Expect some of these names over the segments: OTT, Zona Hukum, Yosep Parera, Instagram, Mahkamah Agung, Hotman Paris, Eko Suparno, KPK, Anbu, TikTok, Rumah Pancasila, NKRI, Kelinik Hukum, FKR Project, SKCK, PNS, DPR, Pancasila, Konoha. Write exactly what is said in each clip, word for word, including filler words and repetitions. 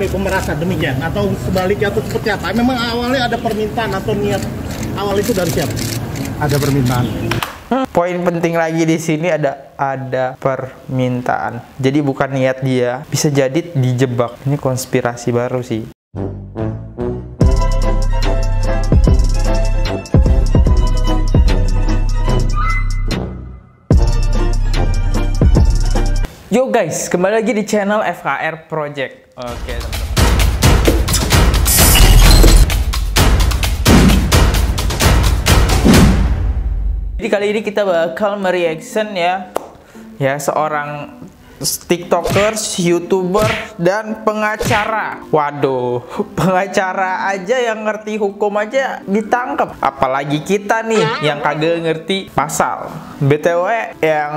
K B P merasa demikian atau sebaliknya atau seperti apa? Memang awalnya ada permintaan atau niat awal itu dari siapa? Ada permintaan. Poin penting lagi di sini ada ada permintaan. Jadi bukan niat dia, bisa jadi dijebak. Ini konspirasi baru sih. Yo guys, kembali lagi di channel F K R Project. Oke, teman-teman. Jadi kali ini kita bakal mereaction ya, ya seorang tiktokers, youtuber, dan pengacara. Waduh, pengacara aja yang ngerti hukum aja ditangkap. Apalagi kita nih yang kagak ngerti pasal. B T W yang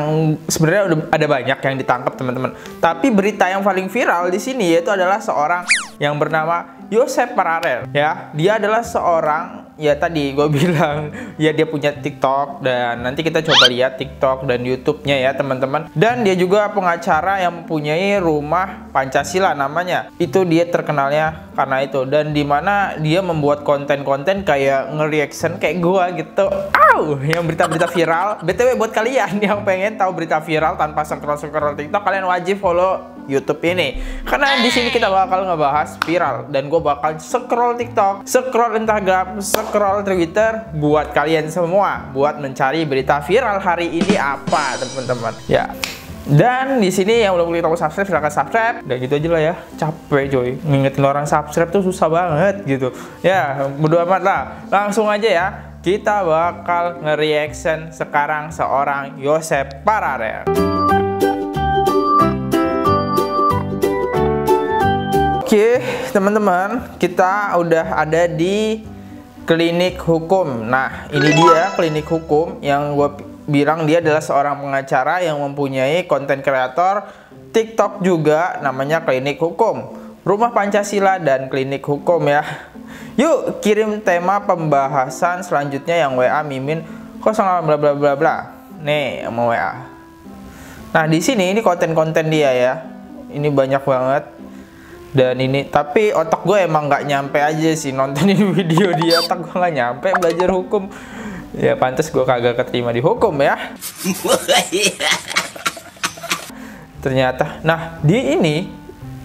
sebenarnya ada banyak yang ditangkap teman-teman. Tapi berita yang paling viral di sini yaitu adalah seorang yang bernama Yosep Parera. Ya, dia adalah seorang, ya tadi gue bilang ya dia punya TikTok, dan nanti kita coba lihat TikTok dan YouTube-nya ya teman-teman. Dan dia juga pengacara yang mempunyai Rumah Pancasila namanya. Itu dia terkenalnya karena itu, dan dimana dia membuat konten-konten kayak nge-reaction kayak gue gitu. Au, yang berita-berita viral. B T W buat kalian yang pengen tahu berita viral tanpa scroll-scroll TikTok, kalian wajib follow YouTube ini, karena di sini kita bakal ngebahas viral, dan gue bakal scroll TikTok, scroll Instagram, scroll Twitter buat kalian semua, buat mencari berita viral hari ini apa teman-teman ya. Dan di sini yang belum klik tombol subscribe silahkan subscribe. Dan gitu aja lah ya, capek coy, ngingetin orang subscribe tuh susah banget gitu ya. Bodo amat lah, langsung aja ya kita bakal nge-reaction sekarang seorang Yosep Parera. Oke, teman-teman, kita udah ada di klinik hukum. Nah, ini dia klinik hukum yang gue bilang dia adalah seorang pengacara yang mempunyai konten kreator TikTok juga, namanya klinik hukum, Rumah Pancasila dan klinik hukum ya. Yuk, kirim tema pembahasan selanjutnya yang W A Mimin nol delapan bla bla bla bla. Nih, mau W A. Nah, di sini ini konten-konten dia ya. Ini banyak banget. Dan ini, tapi otak gue emang nggak nyampe aja sih nontonin video dia. Otak gue nggak nyampe belajar hukum. Ya pantas gue kagak keterima di hukum ya. Ternyata, nah di ini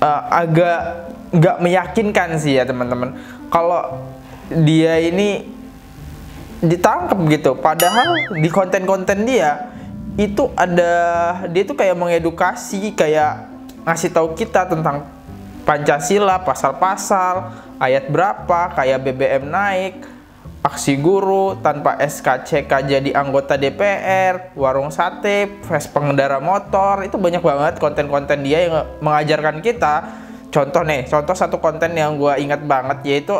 uh, agak nggak meyakinkan sih ya teman-teman. Kalau dia ini ditangkap gitu, padahal di konten-konten dia itu ada, dia tuh kayak mengedukasi, kayak ngasih tahu kita tentang Pancasila, pasal-pasal, ayat berapa, kayak B B M naik, aksi guru, tanpa S K C K jadi anggota D P R, warung sate, fest pengendara motor. Itu banyak banget konten-konten dia yang mengajarkan kita. Contoh nih, contoh satu konten yang gue ingat banget, yaitu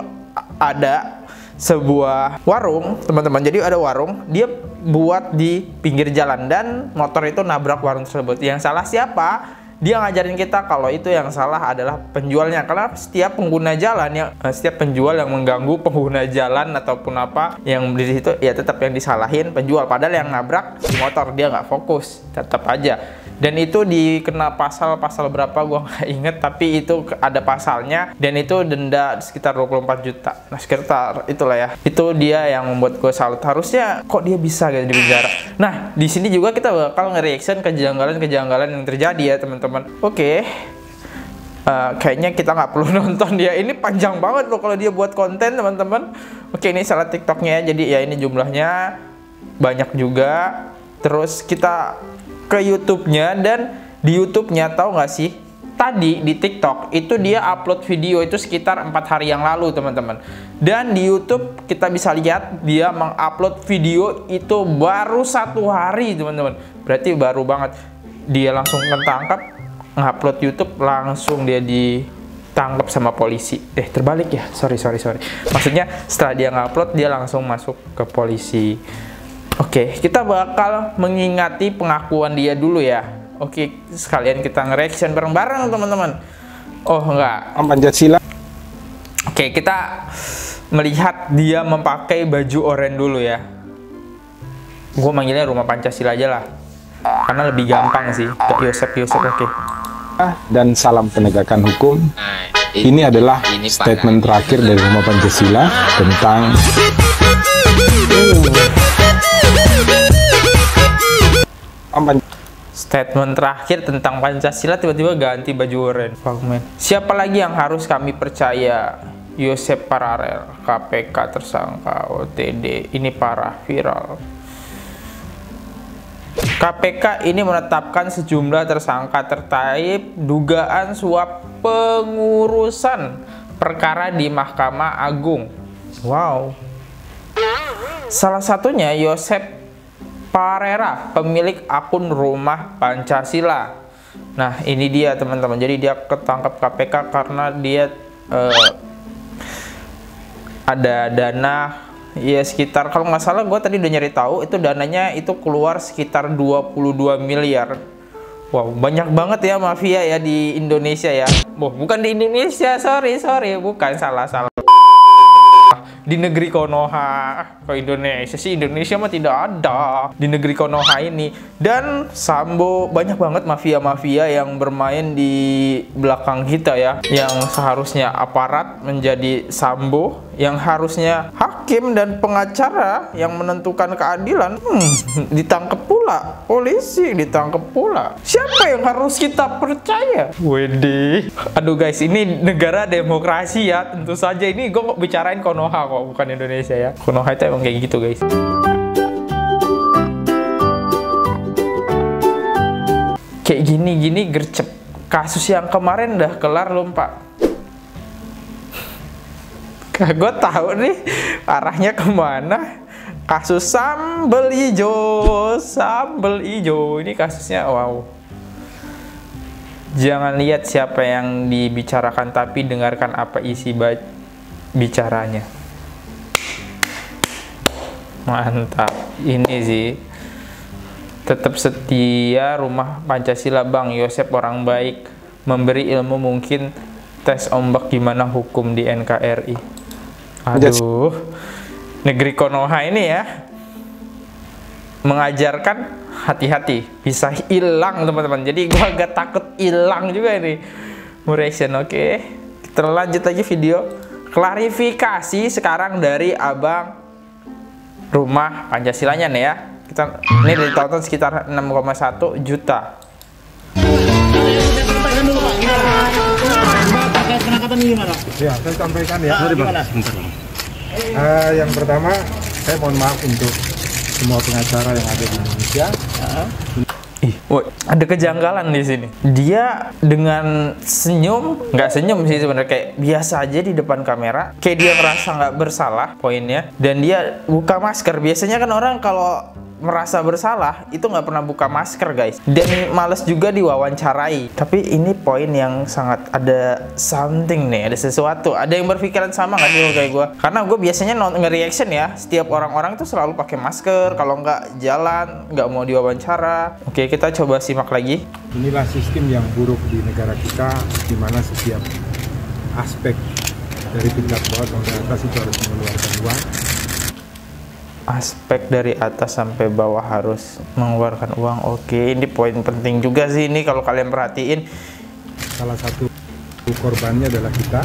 ada sebuah warung, teman-teman. Jadi ada warung, dia buat di pinggir jalan, dan motor itu nabrak warung tersebut. Yang salah siapa? Dia ngajarin kita kalau itu yang salah adalah penjualnya, karena setiap pengguna jalan yang setiap penjual yang mengganggu pengguna jalan ataupun apa yang di situ ya tetap yang disalahin penjual, padahal yang nabrak di motor dia nggak fokus tetap aja. Dan itu dikena pasal-pasal berapa gua nggak inget, tapi itu ada pasalnya, dan itu denda sekitar dua puluh empat juta. Nah sekitar itulah ya. Itu dia yang membuat gue salut, harusnya kok dia bisa gitu di penjara. Nah di sini juga kita bakal nge-reaction kejanggalan-kejanggalan yang terjadi ya teman-teman. Oke, okay. uh, kayaknya kita nggak perlu nonton dia. Ini panjang banget loh kalau dia buat konten teman-teman. Oke, okay, ini salah TikToknya. Jadi ya ini jumlahnya banyak juga. Terus kita ke YouTube-nya, dan di YouTube-nya tahu nggak sih? Tadi di TikTok itu dia upload video itu sekitar empat hari yang lalu teman-teman. Dan di YouTube kita bisa lihat dia mengupload video itu baru satu hari teman-teman. Berarti baru banget dia langsung ketangkap. Ngupload YouTube langsung dia ditangkap sama polisi. Eh terbalik ya, sorry sorry sorry. Maksudnya setelah dia ngupload dia langsung masuk ke polisi. Oke, okay, kita bakal mengingati pengakuan dia dulu ya. Oke, okay, sekalian kita nge-reaction bareng-bareng teman-teman. Oh enggak. Pancasila. Oke, okay, kita melihat dia memakai baju oranye dulu ya. Gue manggilnya Rumah Pancasila aja lah, karena lebih gampang sih. Yosep Yosep oke. Okay. Dan salam penegakan hukum. Ini adalah statement terakhir dari Rumah Pancasila tentang statement terakhir tentang Pancasila tiba-tiba ganti baju oranye. Siapa lagi yang harus kami percaya? Yosep Parera, K P K tersangka O T T. Ini parah, viral. K P K ini menetapkan sejumlah tersangka terkait dugaan suap pengurusan perkara di Mahkamah Agung. Wow. Salah satunya Yosep Parera, pemilik akun Rumah Pancasila. Nah, ini dia teman-teman. Jadi dia ketangkap K P K karena dia uh, ada dana. Ya sekitar, kalau nggak salah gue tadi udah nyari tahu, itu dananya itu keluar sekitar dua puluh dua miliar. Wow, banyak banget ya mafia ya di Indonesia ya. Boh, bukan di Indonesia, sorry sorry, bukan, salah salah. Di negeri Konoha, ke Indonesia sih, Indonesia mah tidak ada. Di negeri Konoha ini dan Sambo, banyak banget mafia-mafia yang bermain di belakang kita ya. Yang seharusnya aparat menjadi Sambo, yang harusnya hakim dan pengacara yang menentukan keadilan, hmm, ditangkap pula, polisi ditangkap pula. Siapa yang harus kita percaya? Wede, aduh guys, ini negara demokrasi ya, tentu saja. Ini gue bicarain Konoha kok, bukan Indonesia ya. Konoha itu emang kayak gitu guys. Kayak gini-gini gercep. Kasus yang kemarin dah kelar lho Pak. Gue tahu nih arahnya kemana. Kasus sambel hijau, sambel hijau. Ini kasusnya wow. Jangan lihat siapa yang dibicarakan, tapi dengarkan apa isi bicaranya. Mantap, ini sih tetap setia Rumah Pancasila. Bang Yosep orang baik, memberi ilmu, mungkin tes ombak gimana hukum di N K R I. Aduh, negeri Konoha ini ya mengajarkan hati-hati, bisa hilang teman-teman. Jadi gua agak takut hilang juga ini. Mureaction, oke. Okay. Kita lanjut lagi video. Klarifikasi sekarang dari Abang Rumah Pancasilanya nih ya. Kita ini ditonton sekitar enam koma satu juta. Terkait penangkapan ini gimana? Ya, saya sampaikan ya. Ah, gimana? Uh, yang pertama, saya mohon maaf untuk semua pengacara yang ada di Indonesia. Uh-huh. Ih, woy, ada kejanggalan di sini. Dia dengan senyum, nggak senyum sih sebenarnya, kayak biasa aja di depan kamera. Kayak dia merasa nggak bersalah, poinnya. Dan dia buka masker. Biasanya kan orang kalau merasa bersalah itu nggak pernah buka masker guys, dan males juga diwawancarai. Tapi ini poin yang sangat ada something nih, ada sesuatu. Ada yang berpikiran sama nggak sih kayak gue? Karena gue biasanya nge-reaction ya, setiap orang-orang tuh selalu pakai masker kalau nggak jalan, nggak mau diwawancara. Oke, kita coba simak lagi. Inilah sistem yang buruk di negara kita, di mana setiap aspek dari tingkat bawah sampai atas itu harus mengeluarkan uang. Aspek dari atas sampai bawah harus mengeluarkan uang. Oke, ini poin penting juga sih ini kalau kalian perhatiin. Salah satu korbannya adalah kita.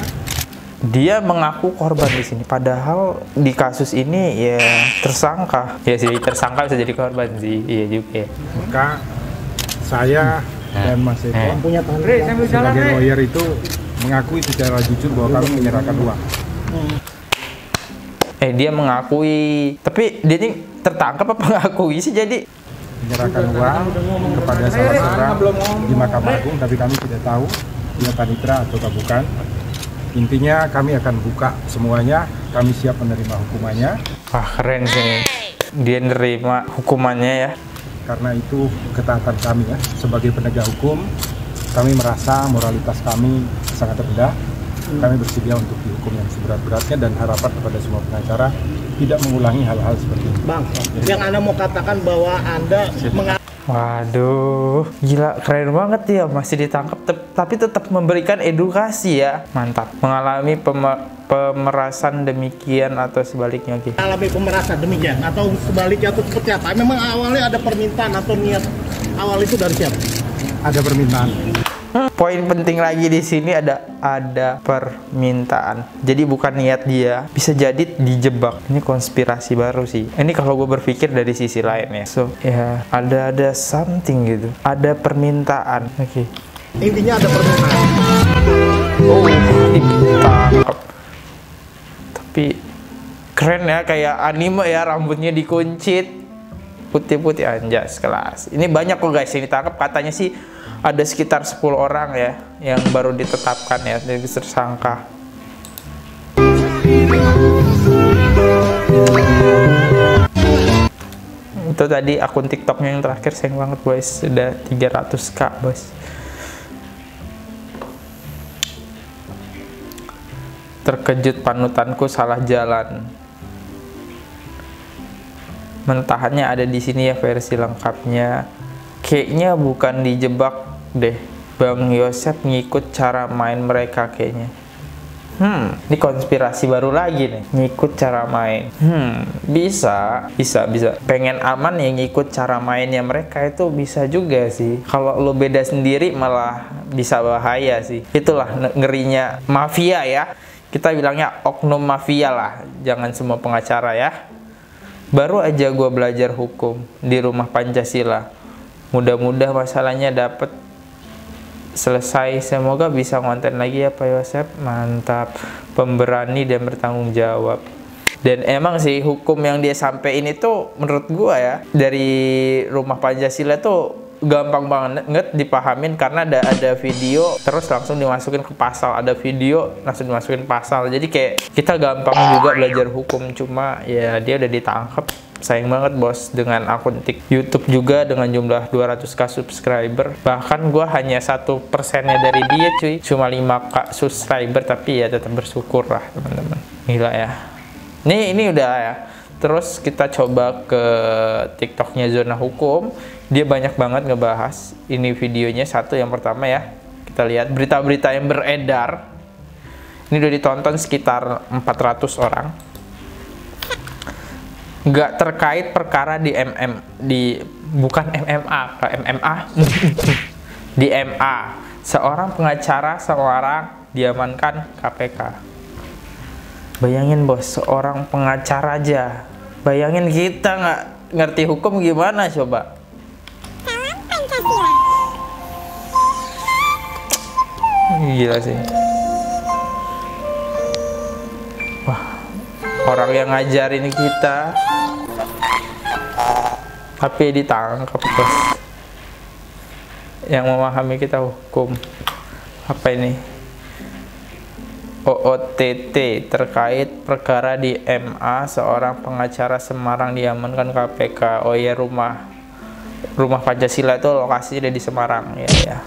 Dia mengaku korban di sini, padahal di kasus ini ya tersangka. Ya sih, tersangka bisa jadi korban sih. Iya juga. Maka saya dan Mas Eko punya tanggung jawab sebagai lawyer itu mengakui secara jujur bahwa kami menyerahkan uang. Eh, dia mengakui, tapi dia ini tertangkap apa mengakui sih? Jadi menyerahkan uang kepada salah seorang di Mahkamah Agung, tapi kami tidak tahu dia panitra atau bukan. Intinya kami akan buka semuanya, kami siap menerima hukumannya. Wah keren sih, dia nerima hukumannya ya. Karena itu ketaatan kami ya, sebagai penegak hukum, kami merasa moralitas kami sangat rendah. Kami bersedia untuk dihukum yang seberat-beratnya dan harapan kepada semua pengacara tidak mengulangi hal-hal seperti ini. Bang, jadi yang Anda mau katakan bahwa Anda mengatakan. Waduh, gila keren banget ya, masih ditangkap tep tapi tetap memberikan edukasi ya. Mantap. Mengalami pemerasan demikian atau sebaliknya gitu. Mengalami pemerasan demikian atau sebaliknya atau seperti apa? Memang awalnya ada permintaan atau niat awal itu dari siapa? Ada permintaan. Poin penting lagi di sini ada ada permintaan. Jadi bukan niat dia, bisa jadi dijebak. Ini konspirasi baru sih. Ini kalau gue berpikir dari sisi lain ya. So ya yeah, ada ada something gitu. Ada permintaan. Oke. Okay. Intinya ada permintaan. Oh, tangkap. Tapi keren ya, kayak anime ya, rambutnya dikuncit. Putih-putih anjas kelas. Ini banyak kok guys yang ditangkap, katanya sih ada sekitar sepuluh orang ya yang baru ditetapkan ya dari tersangka. Itu tadi akun TikToknya yang terakhir, sayang banget guys, sudah tiga ratus K guys. Terkejut panutanku salah jalan. Mentahannya ada di sini ya versi lengkapnya. Kayaknya bukan dijebak deh, Bang Yosep ngikut cara main mereka kayaknya. Hmm, ini konspirasi baru lagi nih, ngikut cara main. Hmm, bisa, bisa, bisa. Pengen aman ya ngikut cara mainnya mereka itu bisa juga sih. Kalau lo beda sendiri malah bisa bahaya sih. Itulah ngerinya mafia ya. Kita bilangnya oknum mafia lah, jangan semua pengacara ya. Baru aja gue belajar hukum di Rumah Pancasila. Mudah-mudah masalahnya dapat selesai. Semoga bisa ngonten lagi ya Pak Yosep. Mantap, pemberani dan bertanggung jawab. Dan emang sih hukum yang dia sampein itu menurut gue ya, dari Rumah Pancasila tuh gampang banget dipahamin karena ada ada video terus langsung dimasukin ke pasal, ada video langsung dimasukin pasal. Jadi kayak kita gampang juga belajar hukum, cuma ya dia udah ditangkap. Sayang banget bos, dengan akun tik YouTube juga dengan jumlah dua ratus K subscriber. Bahkan gue hanya satu persennya dari dia cuy, cuma lima K subscriber, tapi ya tetap bersyukur lah teman-teman. Gila ya. Nih ini udah ya. Terus kita coba ke TikToknya Zona Hukum. Dia banyak banget ngebahas. Ini videonya satu yang pertama ya. Kita lihat berita-berita yang beredar. Ini udah ditonton sekitar empat ratus orang. Nggak terkait perkara di M M. Di, bukan M M A. M M A? Di M A. Seorang pengacara seorang diamankan K P K. Bayangin bos, seorang pengacara aja. Bayangin kita nggak ngerti hukum gimana coba. Gila sih. Wah, orang yang ngajarin kita tapi ditangkap bos. Yang memahami kita hukum. Apa ini? O T T terkait perkara di M A, seorang pengacara Semarang diamankan K P K. Oh ya, rumah rumah Pancasila itu lokasinya ada di Semarang ya ya.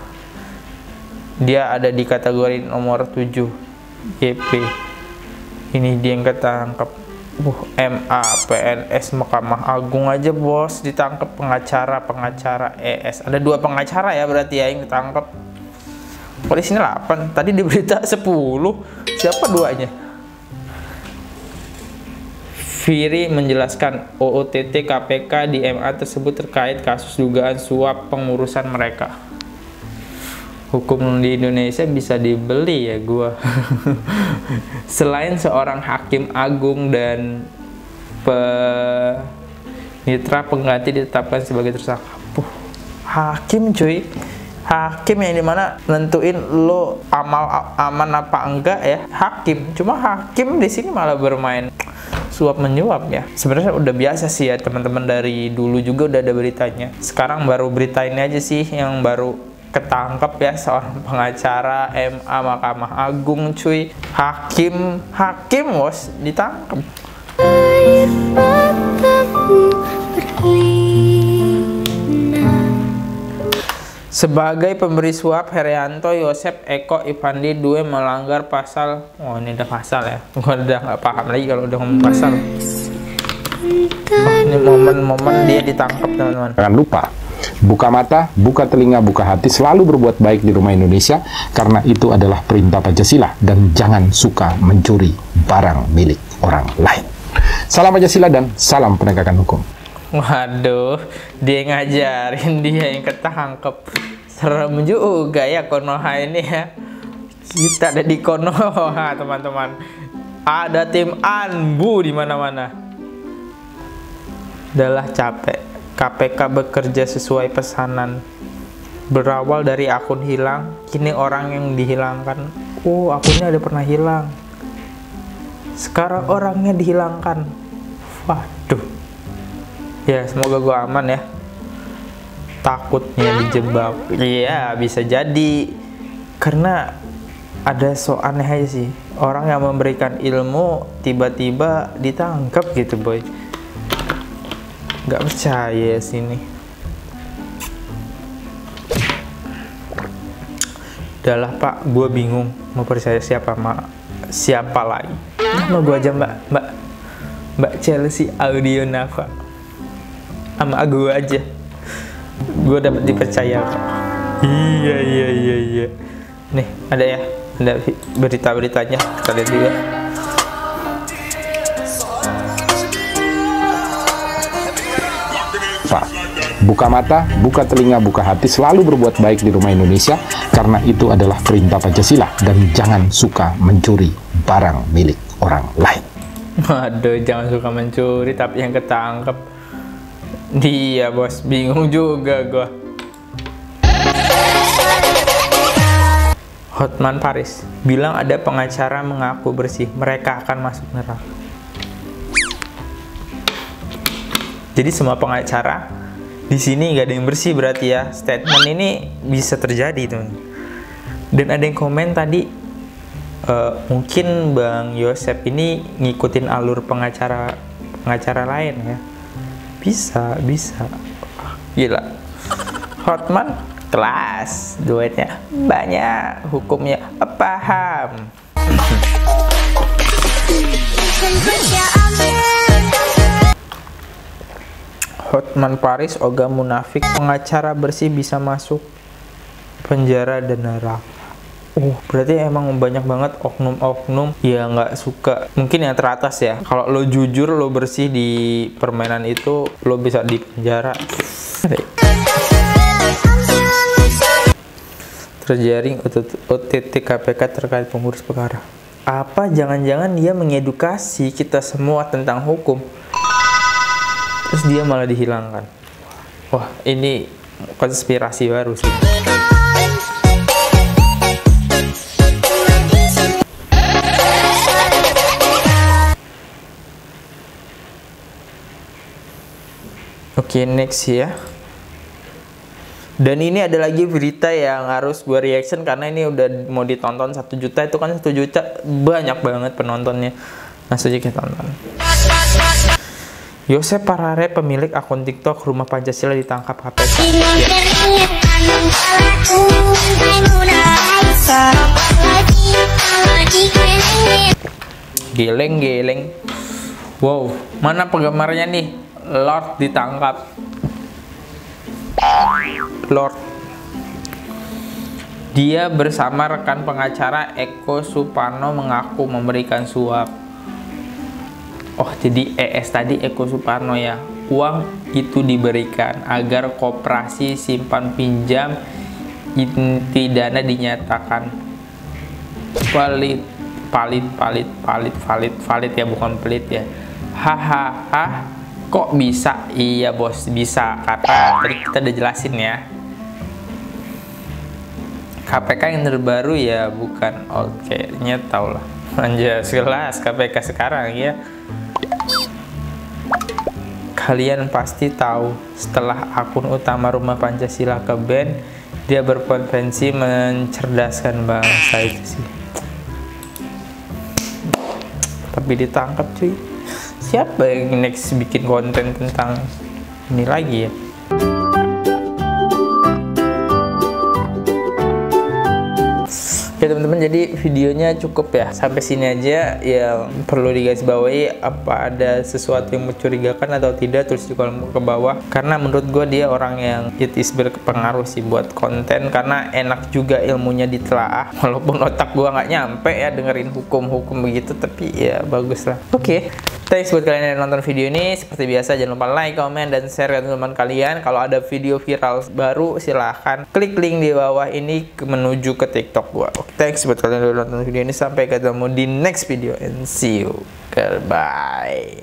Dia ada di kategori nomor tujuh J P. Ini dia yang ketangkep. Uh, M A, P N S, Mahkamah Agung aja bos ditangkap, pengacara-pengacara E S. Ada dua pengacara ya berarti ya yang ketangkep. Polisi ini delapan, tadi di berita sepuluh. Siapa duanya? Firi menjelaskan O O T T K P K di M A tersebut terkait kasus dugaan suap pengurusan mereka. Hukum di Indonesia bisa dibeli ya gua. Selain seorang hakim agung dan penitra pengganti ditetapkan sebagai tersangka. Puh, hakim cuy. Hakim yang dimana nentuin lo amal aman apa enggak ya, hakim. Cuma hakim di sini malah bermain suap menyuap ya. Sebenarnya udah biasa sih ya teman-teman, dari dulu juga udah ada beritanya. Sekarang baru berita ini aja sih yang baru ketangkep ya, seorang pengacara M A Mahkamah Agung cuy, hakim hakim bos ditangkep. Sebagai pemberi suap, Herianto Yosep Eko Ivandi Due melanggar pasal. Oh ini udah pasal ya, gua udah nggak paham lagi kalau udah ngomong pasal. Oh, ini momen-momen dia ditangkap teman-teman. Jangan lupa buka mata, buka telinga, buka hati, selalu berbuat baik di rumah Indonesia karena itu adalah perintah Pancasila, dan jangan suka mencuri barang milik orang lain. Salam Pancasila dan salam penegakan hukum. Waduh, dia yang ngajarin, dia yang ketangkep. Serem juga ya Konoha ini ya. Kita ada di Konoha, teman-teman. Ada tim Anbu di mana-mana. Udahlah capek. K P K bekerja sesuai pesanan. Berawal dari akun hilang, kini orang yang dihilangkan. Oh, akunnya ada pernah hilang. Sekarang orangnya dihilangkan. Waduh. Ya, semoga gue aman ya. Takutnya dijebak. Iya, bisa jadi. Karena ada so aneh aja sih. Orang yang memberikan ilmu tiba-tiba ditangkap gitu, boy. Gak percaya sini. Udahlah, Pak. Gue bingung mau percaya siapa, Mak. Siapa lagi? Nama gue aja, Mbak. Mbak. Mbak Chelsea Audio Nava. Sama gue aja. Gue dapat dipercaya kok. Iya iya iya iya. Nih ada ya, ada berita-beritanya. Kita lihat juga. Pak, buka mata, buka telinga, buka hati, selalu berbuat baik di rumah Indonesia, karena itu adalah perintah Pancasila, dan jangan suka mencuri barang milik orang lain. Aduh, jangan suka mencuri, tapi yang ketangkep dia, bos. Bingung juga gua. Hotman Paris bilang ada pengacara mengaku bersih, mereka akan masuk neraka. Jadi semua pengacara di sini nggak ada yang bersih berarti ya. Statement ini bisa terjadi, teman. Dan ada yang komen tadi, e, mungkin Bang Yosep ini ngikutin alur pengacara pengacara lain ya. Bisa, bisa. Gila. Hotman kelas, duitnya banyak, hukumnya paham. Hotman Paris oga munafik, pengacara bersih bisa masuk penjara dan neraka. Uh, berarti emang banyak banget oknum-oknum ya nggak suka. Mungkin yang teratas ya. Kalau lo jujur, lo bersih di permainan itu, lo bisa di penjara. Terjaring O T T K P K terkait pengurus perkara. Apa jangan-jangan dia mengedukasi kita semua tentang hukum, terus dia malah dihilangkan? Wah, ini konspirasi baru sih. Oke, okay, next ya. Dan ini ada lagi berita yang harus gue reaction, karena ini udah mau ditonton satu juta. Itu kan satu juta banyak banget penontonnya. Langsung aja kita tonton. Yosep Parera, pemilik akun TikTok Rumah Pancasila, ditangkap K P K. Geleng-geleng. Wow, mana penggemarnya nih? Lord ditangkap. Lord. Dia bersama rekan pengacara Eko Suparno mengaku memberikan suap. Oh, jadi E S tadi Eko Suparno ya. Uang itu diberikan agar koperasi simpan pinjam inti dana dinyatakan valid, valid, valid, valid, valid, valid ya, bukan pelit ya. Hahaha. Kok bisa? Iya bos, bisa, karena tadi kita udah jelasin ya. K P K yang terbaru ya, bukan oke nya tau lah. Anjir, sekelas K P K sekarang ya. Kalian pasti tahu, setelah akun utama Rumah Pancasila ke band, dia berkonvensi mencerdaskan bangsa itu sih. Tapi ditangkap cuy. Siapa yang next bikin konten tentang ini lagi ya? Oke Oke teman-teman, jadi videonya cukup ya, sampai sini aja. Ya perlu digarisbawahi, apa ada sesuatu yang mencurigakan atau tidak, tulis di kolom ke bawah, karena menurut gue dia orang yang it is berpengaruh sih buat konten, karena enak juga ilmunya ditelaah, walaupun otak gue nggak nyampe ya dengerin hukum-hukum begitu, tapi ya bagus lah. Oke, thanks buat kalian yang nonton video ini. Seperti biasa jangan lupa like, comment, dan share ke teman kalian. Kalau ada video viral baru silahkan klik link di bawah ini menuju ke TikTok gue. Thanks buat kalian udah nonton video ini. Sampai ketemu di next video and see you. Goodbye.